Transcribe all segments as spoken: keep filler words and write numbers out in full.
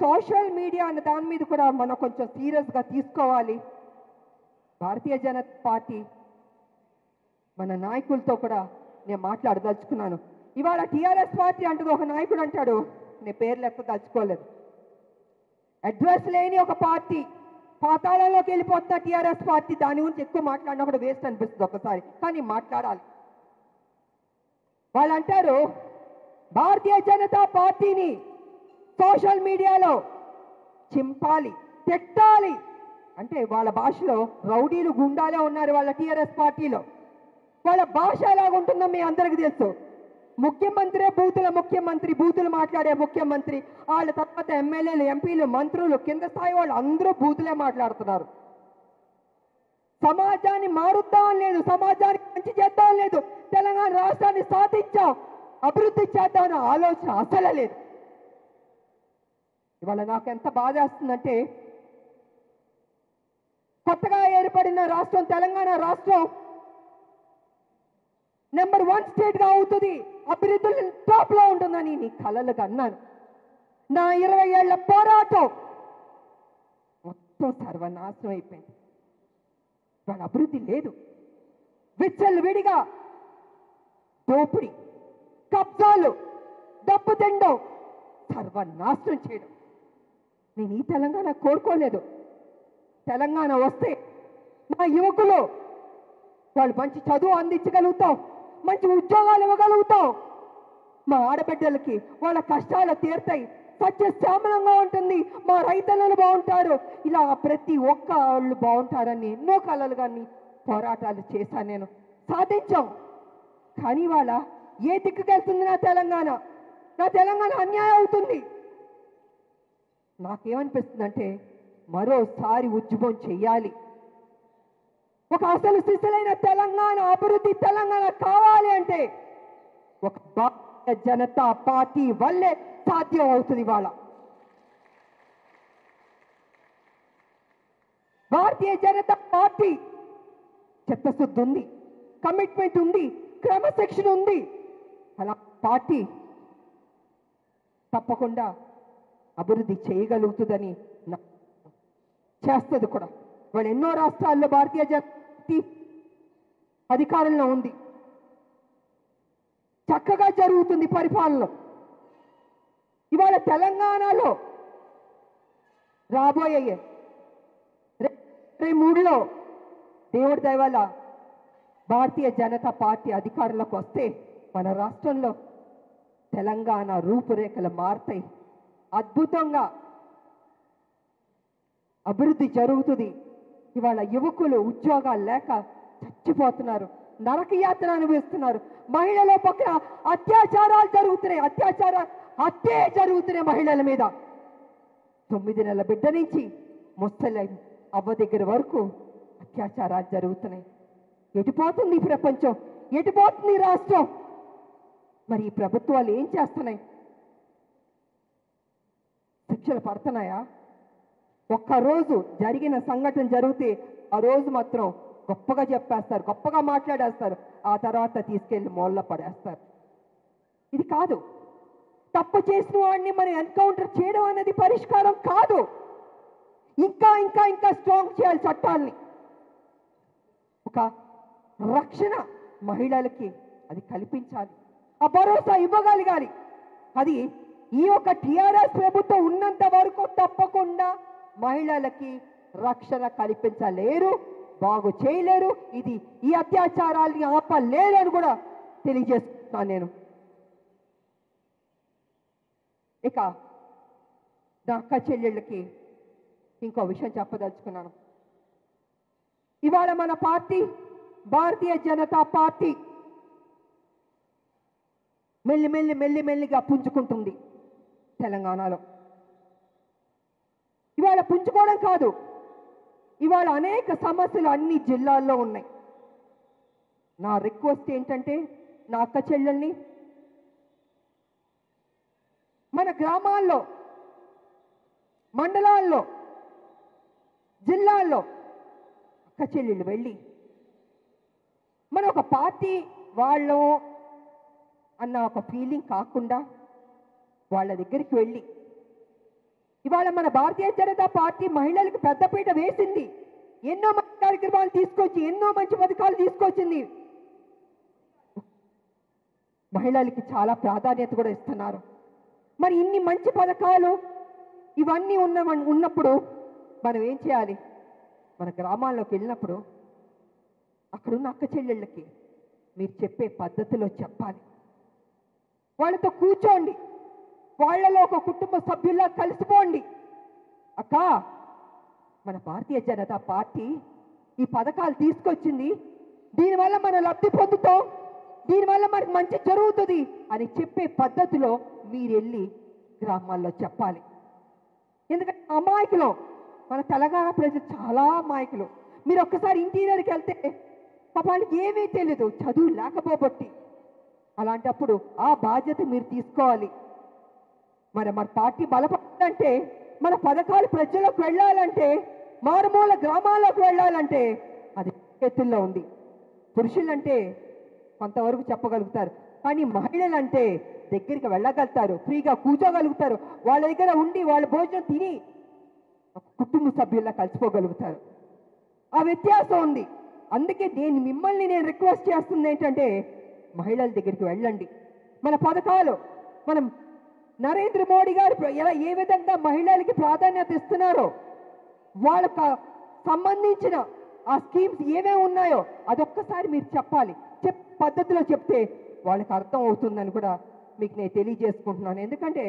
Social media अने दानि मीद कूडा मन कोंचें सीरियस गा तीसुकोवाली। भारतीय जनता पार्टी मन नायकुलतो कूडा नेनु माट्लाडदलुचुकुन्नानु। इवाल टीआरएस पार्टी अंटदि ओक नायकुडु अंटाडु, नेनु पेर्लु एत्तदलुचुकोलेदु। అడ్రస్ లేని ఒక పార్టీ పాతాళంలోకి వెళ్ళిపోతున్న టిఆర్ఎస్ పార్టీ దాని గురించి ఎక్కువ మాట్లాడినా కూడా వేస్ట్ అనిపిస్తుంది ఒకసారి, కానీ మాట్లాడాలి. వాళ్ళు అంటారు భారతీయ జనతా పార్టీని సోషల్ మీడియాలో చింపాలి, తిట్టాలి. అంటే వాళ్ళ భాషలో రౌడీలు గుండాలే ఉన్నారు వాళ్ళ టిఆర్ఎస్ పార్టీలో. వాళ్ళ భాష ఎలాగ ఉంటుందో మీ అందరికీ తెలుసు. ముఖ్యమంత్రి బూతుల ముఖ్యమంత్రి, బూతులు మాట్లాడే ముఖ్యమంత్రి, వాళ్ళ తర్వాత ఎమ్మెల్యేలు ఎంపీలు మంత్రులు కింద స్థాయి వాళ్ళు అందరూ బూతులే మాట్లాడుతున్నారు. సమాజాన్ని మారుద్దాం లేదు, సమాజానికి మంచి చేద్దాం లేదు, తెలంగాణ రాష్ట్రాన్ని సాధించాం అభివృద్ధి చేద్దామనే ఆలోచన అసలు లేదు. ఇవాళ నాకు ఎంత బాధ వేస్తుందంటే కొత్తగా ఏర్పడిన రాష్ట్రం తెలంగాణ రాష్ట్రం నెంబర్ వన్ స్టేట్గా అవుతుంది, అభివృద్ధులు టాప్లో ఉంటుందని నీ కలలుగా అన్నాను. నా ఇరవై ఏళ్ల పోరాటం మొత్తం సర్వనాశనం అయిపోయింది. వాళ్ళ అభివృద్ధి లేదు, విచ్చలు విడిగా దోపిడి, కబ్జాలు, డబ్బు తిండం, సర్వనాశనం చేయడం నేను ఈ తెలంగాణ కోరుకోలేదు. తెలంగాణ వస్తే నా యువకులు వాళ్ళు మంచి చదువు అందించగలుగుతాం, మంచి ఉద్యోగాలు ఇవ్వగలుగుతాం, మా ఆడబిడ్డలకి వాళ్ళ కష్టాలు తీరుతాయి, సత్యశ్యామలంగా ఉంటుంది, మా రైతన్నలు బాగుంటారు, ఇలా ప్రతి ఒక్క వాళ్ళు బాగుంటారని ఎన్నో కళలు కానీ పోరాటాలు చేశాను నేను, సాధించాం. కానీ వాళ్ళ ఏ దిక్కుకెళ్తుంది నా తెలంగాణ? నా తెలంగాణ అన్యాయం అవుతుంది. నాకేమనిపిస్తుందంటే మరోసారి ఉద్యమం చెయ్యాలి, ఒక అసలు సిసలైన తెలంగాణ, అభివృద్ధి తెలంగాణ కావాలి అంటే ఒక భారతీయ జనతా పార్టీ వల్లే సాధ్యం అవుతుంది. వాళ్ళ భారతీయ జనతా పార్టీ చిత్తశుద్ధి ఉంది, కమిట్మెంట్ ఉంది, క్రమశిక్షణ ఉంది. అలా పార్టీ తప్పకుండా అభివృద్ధి చేయగలుగుతుందని చేస్తుంది కూడా. వాళ్ళు ఎన్నో రాష్ట్రాల్లో భారతీయ జనతా అధికారంలో ఉంది, చక్కగా జరుగుతుంది పరిపాలన. ఇవాళ తెలంగాణలో రాబోయే రే మూడులో దేవుడి దయవల్ల భారతీయ జనతా పార్టీ అధికారంలోకి వస్తే మన రాష్ట్రంలో తెలంగాణ రూపురేఖలు మారుతాయి, అద్భుతంగా అభివృద్ధి జరుగుతుంది. ఇవాళ యువకులు ఉద్యోగాలు లేక చచ్చిపోతున్నారు, నరకయాత్ర అనుభవిస్తున్నారు, మహిళల పక్కన అత్యాచారాలు జరుగుతున్నాయి, అత్యాచార హత్యే జరుగుతున్నాయి మహిళల మీద. తొమ్మిది నెలల బిడ్డ నుంచి ముసలి అవ్వ దగ్గర వరకు అత్యాచారాలు జరుగుతున్నాయి. ఎటుపోతుంది ప్రపంచం, ఎటుపోతుంది రాష్ట్రం? మరి ఈ ప్రభుత్వాలు ఏం చేస్తున్నాయి? శిక్షలు పడుతున్నాయా? ఒక్కరోజు జరిగిన సంఘటన జరిగితే ఆ రోజు మాత్రం గొప్పగా చెప్పేస్తారు, గొప్పగా మాట్లాడేస్తారు, ఆ తర్వాత తీసుకెళ్లి మూల పడేస్తారు. ఇది కాదు. తప్పు చేసిన వాడిని మనం ఎన్కౌంటర్ చేయడం అనేది పరిష్కారం కాదు. ఇంకా ఇంకా ఇంకా స్ట్రాంగ్ చేయాలి చట్టాలని. ఒక రక్షణ మహిళలకి అది కల్పించాలి, ఆ భరోసా ఇవ్వగలగాలి. అది ఈ ఒక టీఆర్ఎస్ ప్రభుత్వం ఉన్నంత వరకు తప్పకుండా మహిళలకి రక్షణ కల్పించలేరు, బాగు చేయలేరు, ఇది ఈ అత్యాచారాలని ఆపలేరు అని కూడా తెలియజేస్తున్నాను నేను. ఇక నా అక్క చెల్లెళ్ళకి ఇంకో విషయం చెప్పదలుచుకున్నాను. ఇవాళ మన పార్టీ భారతీయ జనతా పార్టీ మెల్లి మెల్లి మెల్లి మెల్లిగా పుంజుకుంటుంది తెలంగాణలో. ఇవాళ పుంజుకోవడం కాదు, ఇవాళ అనేక సమస్యలు అన్ని జిల్లాల్లో ఉన్నాయి. నా రిక్వెస్ట్ ఏంటంటే నా అక్క చెల్లెల్ని మన గ్రామాల్లో, మండలాల్లో, జిల్లాల్లో అక్క చెల్లెళ్ళు వెళ్ళి మన ఒక పార్టీ వాళ్ళు అన్న ఒక ఫీలింగ్ కాకుండా వాళ్ళ దగ్గరికి వెళ్ళి ఇవాళ మన భారతీయ జనతా పార్టీ మహిళలకు పెద్దపీట వేసింది. ఎన్నో మంచి కార్యక్రమాలు తీసుకొచ్చి ఎన్నో మంచి పథకాలు తీసుకొచ్చింది. మహిళలకు చాలా ప్రాధాన్యత కూడా ఇస్తున్నారు. మరి ఇన్ని మంచి పథకాలు ఇవన్నీ ఉన్న ఉన్నప్పుడు మనం ఏం చేయాలి? మన గ్రామాల్లోకి వెళ్ళినప్పుడు అక్కడున్న అక్క చెల్లెళ్ళకి మీరు చెప్పే పద్ధతిలో చెప్పాలి. వాళ్ళతో కూర్చోండి, వాళ్ళలో ఒక కుటుంబ సభ్యుల్లా కలిసిపోండి. అక్క, మన భారతీయ జనతా పార్టీ ఈ పథకాలు తీసుకొచ్చింది, దీనివల్ల మనం లబ్ధి పొందుతాం, దీనివల్ల మనకు మంచి జరుగుతుంది అని చెప్పే పద్ధతిలో మీరు వెళ్ళి గ్రామాల్లో చెప్పాలి. ఎందుకంటే అమాయకులు, మన తెలంగాణ ప్రజలు చాలా అమాయకులు. మీరు ఒక్కసారి ఇంటీరియర్కి వెళ్తే పాపానికి ఏమీ తెలియదు, చదువు లేకపోబట్టి. అలాంటప్పుడు ఆ బాధ్యత మీరు తీసుకోవాలి. మరి మన పార్టీ బలపడాలంటే, మన పథకాలు ప్రజల్లోకి వెళ్ళాలంటే, మారుమూల గ్రామాల్లోకి వెళ్ళాలంటే అది చేతుల్లో ఉంది. పురుషులంటే కొంతవరకు చెప్పగలుగుతారు, కానీ మహిళలంటే దగ్గరికి వెళ్ళగలుగుతారు, ఫ్రీగా కూర్చోగలుగుతారు, వాళ్ళ దగ్గర ఉండి వాళ్ళ భోజనం తిని కుటుంబ సభ్యుల్లా కలిసిపోగలుగుతారు. ఆ వ్యత్యాసం ఉంది. అందుకే నేను మిమ్మల్ని నేను రిక్వెస్ట్ చేస్తుంది ఏంటంటే, మహిళల దగ్గరికి వెళ్ళండి. మన పథకాలు, మనం నరేంద్ర మోడీ గారు ఎలా ఏ విధంగా మహిళలకి ప్రాధాన్యత ఇస్తున్నారో, వాళ్ళకు సంబంధించిన ఆ స్కీమ్స్ ఏమేమి ఉన్నాయో అదొక్కసారి మీరు చెప్పాలి. చెప్ పద్ధతిలో చెప్తే వాళ్ళకి అర్థం అవుతుందని కూడా మీకు నేను తెలియజేసుకుంటున్నాను. ఎందుకంటే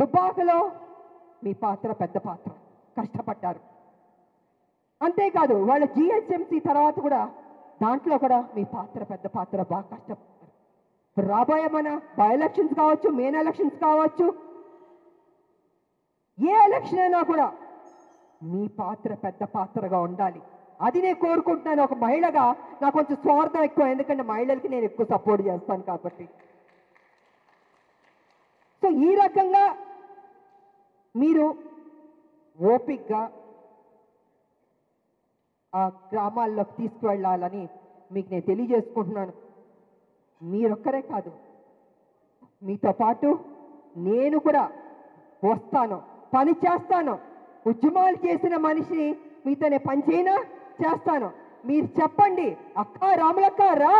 దుబ్బాకలో మీ పాత్ర పెద్ద పాత్ర, కష్టపడ్డారు. అంతేకాదు వాళ్ళ జిహెచ్ఎంసీ తర్వాత కూడా దాంట్లో కూడా మీ పాత్ర పెద్ద పాత్ర, బాగా కష్టపడ్డారు. రాబోయే మన బై ఎలక్షన్స్ కావచ్చు, మెయిన్ ఎలక్షన్స్ కావచ్చు, ఏ ఎలక్షన్ అయినా కూడా మీ పాత్ర పెద్ద పాత్రగా ఉండాలి. అది నేను కోరుకుంటున్నాను. ఒక మహిళగా నాకు కొంచెం స్వార్థం ఎక్కువ, ఎందుకంటే మహిళలకి నేను ఎక్కువ సపోర్ట్ చేస్తాను కాబట్టి. సో ఈ రకంగా మీరు ఓపికగా ఆ గ్రామాల్లోకి తీసుకువెళ్ళాలని మీకు నేను తెలియజేసుకుంటున్నాను. మీరొక్కరే కాదు, మీతో పాటు నేను కూడా వస్తాను, పని చేస్తాను. ఉద్యమాలు చేసిన మనిషిని మీతోనే పనిచేయనా చేస్తాను. మీరు చెప్పండి, అక్క రాములక్క రా,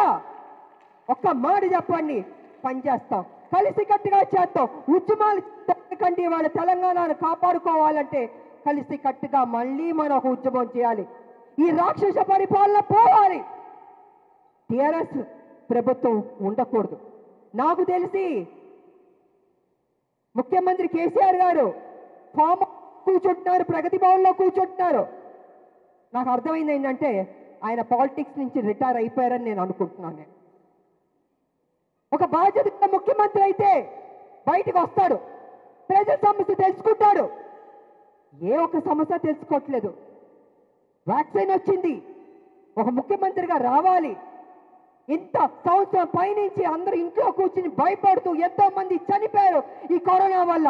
ఒక్క మాట చెప్పండి, పని చేస్తాం, కలిసికట్టుగా చేస్తాం. ఉద్యమాలు కంటే వాళ్ళ తెలంగాణను కాపాడుకోవాలంటే కలిసికట్టుగా మళ్ళీ మనం ఒక ఉద్యమం చేయాలి. ఈ రాక్షస పరిపాలన పోవాలి. టీఆర్ఎస్ ప్రభుత్వం ఉండకూడదు. నాకు తెలిసి ముఖ్యమంత్రి కేసీఆర్ గారు ఫామ్ కూర్చుంటున్నారు, ప్రగతి భవన్లో కూర్చుంటున్నారు. నాకు అర్థమైంది ఏంటంటే ఆయన పాలిటిక్స్ నుంచి రిటైర్ అయిపోయారని నేను అనుకుంటున్నాను. ఒక బాధ్యత ముఖ్యమంత్రి అయితే బయటకు వస్తాడు, ప్రజల సమస్య తెలుసుకుంటాడు. ఏ ఒక్క సమస్య తెలుసుకోవట్లేదు. వ్యాక్సిన్ వచ్చింది, ఒక ముఖ్యమంత్రిగా రావాలి. ఇంత సంవత్సరం పైనుంచి అందరూ ఇంట్లో కూర్చుని భయపడుతూ ఎంతో మంది చనిపోయారు ఈ కరోనా వల్ల.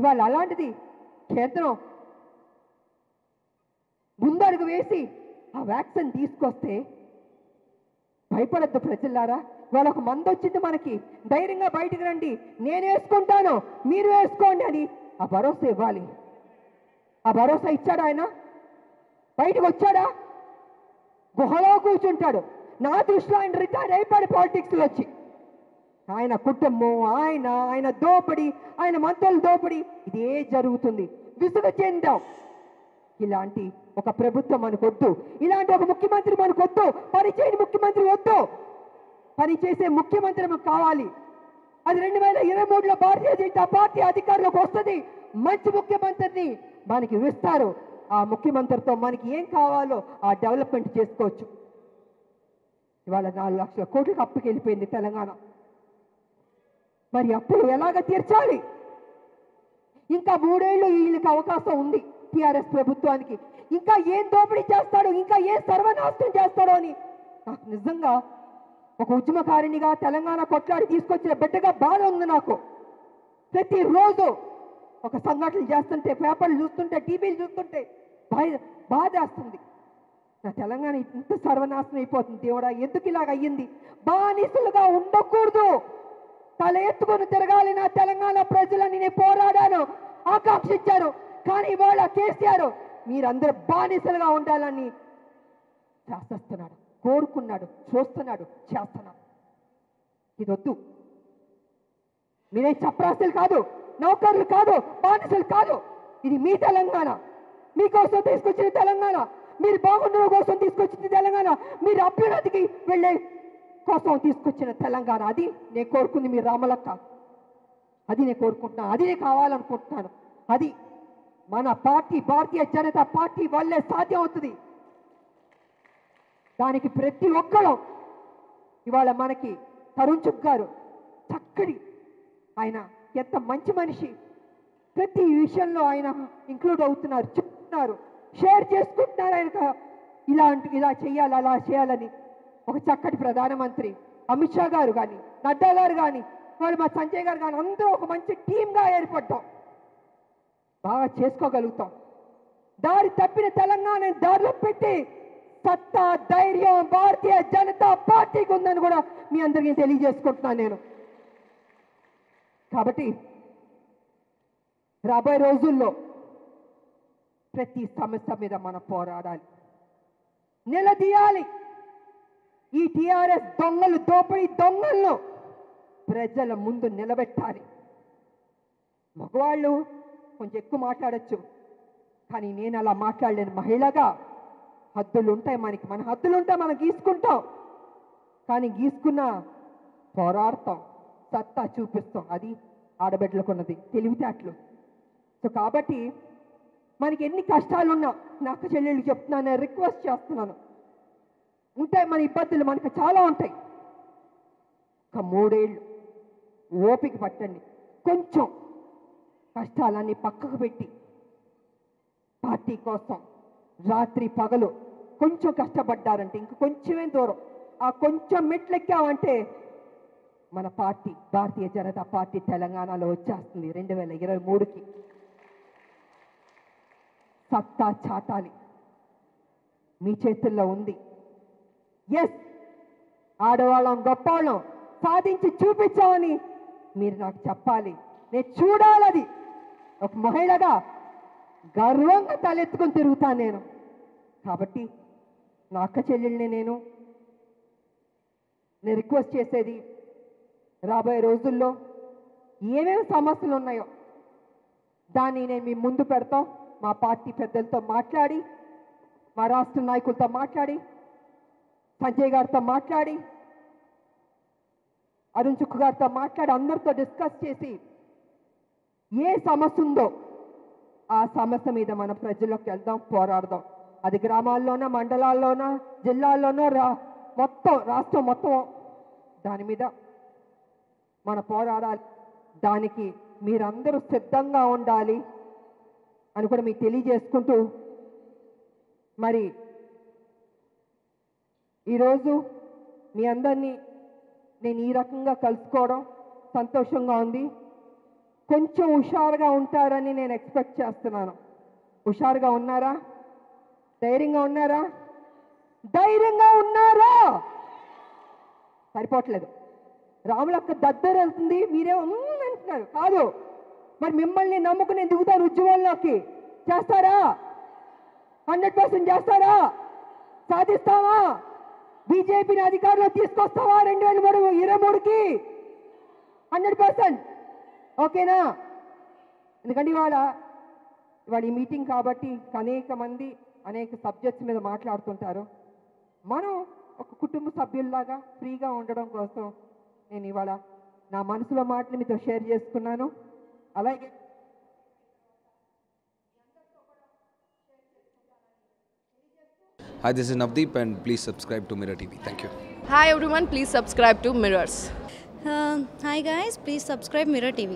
ఇవాళ అలాంటిది కేంద్రం ముందడుగు వేసి ఆ వ్యాక్సిన్ తీసుకొస్తే భయపడద్దు ప్రజలారా. ఇవాళ ఒక మందు వచ్చింది మనకి, ధైర్యంగా బయటకు రండి, నేను వేసుకుంటాను మీరు వేసుకోండి అని ఆ భరోసా ఇవ్వాలి. ఆ భరోసా ఇచ్చాడు ఆయన. బయటకు వచ్చాడా? గుహలో కూర్చుంటాడు. నా దృష్టిలో ఆయన రిటైర్ అయిపోయాడు పాలిటిక్స్లో వచ్చి. ఆయన కుటుంబం, ఆయన ఆయన దోపిడీ, ఆయన మంత్రుల దోపిడీ, ఇదే జరుగుతుంది. విసుగు చెందాం. ఇలాంటి ఒక ప్రభుత్వం మనకొద్దు, ఇలాంటి ఒక ముఖ్యమంత్రి మనకొద్దు, పనిచేయని ముఖ్యమంత్రి వద్దు, పనిచేసే ముఖ్యమంత్రి మనకు కావాలి. అది రెండు వేల ఇరవై మూడులో భారతీయ జనతా పార్టీ అధికారంలోకి వస్తుంది. మంచి ముఖ్యమంత్రిని మనకి ఇస్తారు. ఆ ముఖ్యమంత్రితో మనకి ఏం కావాలో ఆ డెవలప్మెంట్ చేసుకోవచ్చు. ఇవాళ నాలుగు లక్షల కోట్లకు అప్పుకి వెళ్ళిపోయింది తెలంగాణ. మరి అప్పులు ఎలాగ తీర్చాలి? ఇంకా మూడేళ్ళు వీళ్ళకి అవకాశం ఉంది టీఆర్ఎస్ ప్రభుత్వానికి. ఇంకా ఏం దోపిడీ చేస్తాడు, ఇంకా ఏం సర్వనాశనం చేస్తాడో అని నాకు నిజంగా ఒక ఉద్యమకారిణిగా, తెలంగాణ కొట్లాడి తీసుకొచ్చిన బిడ్డగా బాధ ఉంది నాకు. ప్రతిరోజు ఒక సంఘటనలు చేస్తుంటే, పేపర్లు చూస్తుంటే, టీవీలు చూస్తుంటే బాధ వస్తుంది. నా తెలంగాణ ఇంత సర్వనాశనం అయిపోతుంది, దేవుడా ఎందుకు ఇలాగ అయ్యింది? బానిసలుగా ఉండకూడదు. తల ఎత్తుకొని తిరగాలి నా తెలంగాణ ప్రజలని నేను పోరాడాను ఆకాంక్షించాను కానీ వాళ్ళ కేసీఆర్ మీరందరూ బానిసలుగా ఉండాలని శాసిస్తున్నాడు కోరుకున్నాడు చూస్తున్నాడు చేస్తున్నాడు ఇదొద్దు మీరే చప్రాస్తులు కాదు నౌకర్లు కాదు బానిసలు కాదు ఇది మీ తెలంగాణ మీ కోసం తీసుకొచ్చిన తెలంగాణ మీరు బాగుండడం కోసం తీసుకొచ్చిన తెలంగాణ మీరు అభ్యున్నతికి వెళ్ళే కోసం తీసుకొచ్చిన తెలంగాణ అది నేను కోరుకుంది మీ రామలక్క అది నేను కోరుకుంటున్నాను అది నేను కావాలనుకుంటున్నాను అది మన పార్టీ భారతీయ జనతా పార్టీ వల్లే సాధ్యం అవుతుంది దానికి ప్రతి ఒక్కరూ ఇవాళ మనకి తరుణ్ చుక్ గారు చక్కటి ఆయన ఎంత మంచి మనిషి ప్రతి విషయంలో ఆయన ఇంక్లూడ్ అవుతున్నారు చెప్తున్నారు షేర్ చేసుకుంటున్నారు ఆయన ఇలాంటి ఇలా చేయాలి అలా చేయాలని ఒక చక్కటి ప్రధానమంత్రి అమిత్ షా గారు కానీ నడ్డా గారు కానీ వాళ్ళు మా సంజయ్ గారు కానీ అందరూ ఒక మంచి టీమ్గా ఏర్పడ్డాం బాగా చేసుకోగలుగుతాం దారి తప్పిన తెలంగాణ దారిలో పెట్టి సత్తా ధైర్యం భారతీయ జనతా పార్టీకి ఉందని కూడా మీ అందరికీ తెలియజేసుకుంటున్నాను నేను కాబట్టి రాబోయే రోజుల్లో ప్రతి సమస్య మీద మనం పోరాడాలి నిలదీయాలి ఈ టీఆర్ఎస్ దొంగలు దోపిడీ దొంగలను ప్రజల ముందు నిలబెట్టాలి మగవాళ్ళు కొంచెం ఎక్కువ మాట్లాడచ్చు కానీ నేను అలా మాట్లాడలేను మహిళగా హద్దులు ఉంటాయి మనకి మన హద్దులు ఉంటాయి మనం గీసుకుంటాం కానీ గీసుకున్న పోరాడతాం సత్తా చూపిస్తాం అది ఆడబిడ్డలకున్నది తెలివితేటలు సో కాబట్టి మనకి ఎన్ని కష్టాలున్నా నాకు చెల్లెళ్ళు చెప్తున్నాను రిక్వెస్ట్ చేస్తున్నాను ఉంటాయి మన ఇబ్బందులు మనకు చాలా ఉంటాయి ఒక మూడేళ్ళు ఓపిక పట్టండి కొంచెం కష్టాలన్నీ పక్కకు పెట్టి పార్టీ కోసం రాత్రి పగలు కొంచెం కష్టపడ్డారంటే ఇంక కొంచెమే దూరం ఆ కొంచెం మెట్లెక్కామంటే మన పార్టీ భారతీయ జనతా పార్టీ తెలంగాణలో వచ్చేస్తుంది రెండు వేల ఇరవై మూడుకి సత్తా చాటాలి మీ చేతుల్లో ఉంది ఎస్ ఆడవాళ్ళం గొప్పవాళ్ళం సాధించి చూపించామని మీరు నాకు చెప్పాలి నేను చూడాలది ఒక మహిళగా గర్వంగా తలెత్తుకొని తిరుగుతాను నేను కాబట్టి నా అక్క చెల్లెళ్ళని నేను నేను రిక్వెస్ట్ చేసేది రాబోయే రోజుల్లో ఏమేమి సమస్యలు ఉన్నాయో దాన్ని నేను మీ ముందు పెడతాం మా పార్టీ పెద్దలతో మాట్లాడి మా రాష్ట్ర నాయకులతో మాట్లాడి సంజయ్ గారితో మాట్లాడి అరుణ్ చుక్ గారితో మాట్లాడి అందరితో డిస్కస్ చేసి ఏ సమస్య ఉందో ఆ సమస్య మీద మన ప్రజల్లోకి వెళ్దాం పోరాడదాం అది గ్రామాల్లోనా మండలాల్లోనా జిల్లాల్లోనో రా మొత్తం రాష్ట్రం మొత్తం దాని మీద మన పోరాడాలి దానికి మీరందరూ సిద్ధంగా ఉండాలి అని కూడా మీకు తెలియజేసుకుంటూ మరి ఈరోజు మీ అందరినీ నేను ఈ రకంగా కలుసుకోవడం సంతోషంగా ఉంది కొంచెం హుషారుగా ఉంటారని నేను ఎక్స్పెక్ట్ చేస్తున్నాను హుషారుగా ఉన్నారా ధైర్యంగా ఉన్నారా ధైర్యంగా ఉన్నారా సరిపోవట్లేదు రాములక్క దగ్గర వెళ్తుంది మీరేమో అంటున్నారు కాదు మరి మిమ్మల్ని నమ్ముకుని దిగుతారు ఉద్యమంలోకి చేస్తారా హండ్రెడ్ పర్సెంట్ చేస్తారా సాధిస్తావా బీజేపీని అధికారంలో తీసుకొస్తావా రెండు వేల మూడు ఇరవై మూడుకి హండ్రెడ్ పర్సెంట్ ఓకేనా ఎందుకంటే ఇవాళ ఇవాళ ఈ మీటింగ్ కాబట్టి అనేక మంది అనేక సబ్జెక్ట్స్ మీద మాట్లాడుతుంటారు మనం ఒక కుటుంబ సభ్యుల్లాగా ఫ్రీగా ఉండడం కోసం నేను ఇవాళ నా మనసులో మాటలు మీతో షేర్ చేసుకున్నాను అలాగే Hi, this is Navdeep and please subscribe to Mirror T V. Thank you. Hi everyone, please subscribe to Mirrors. Uh, hi guys, please subscribe Mirror T V.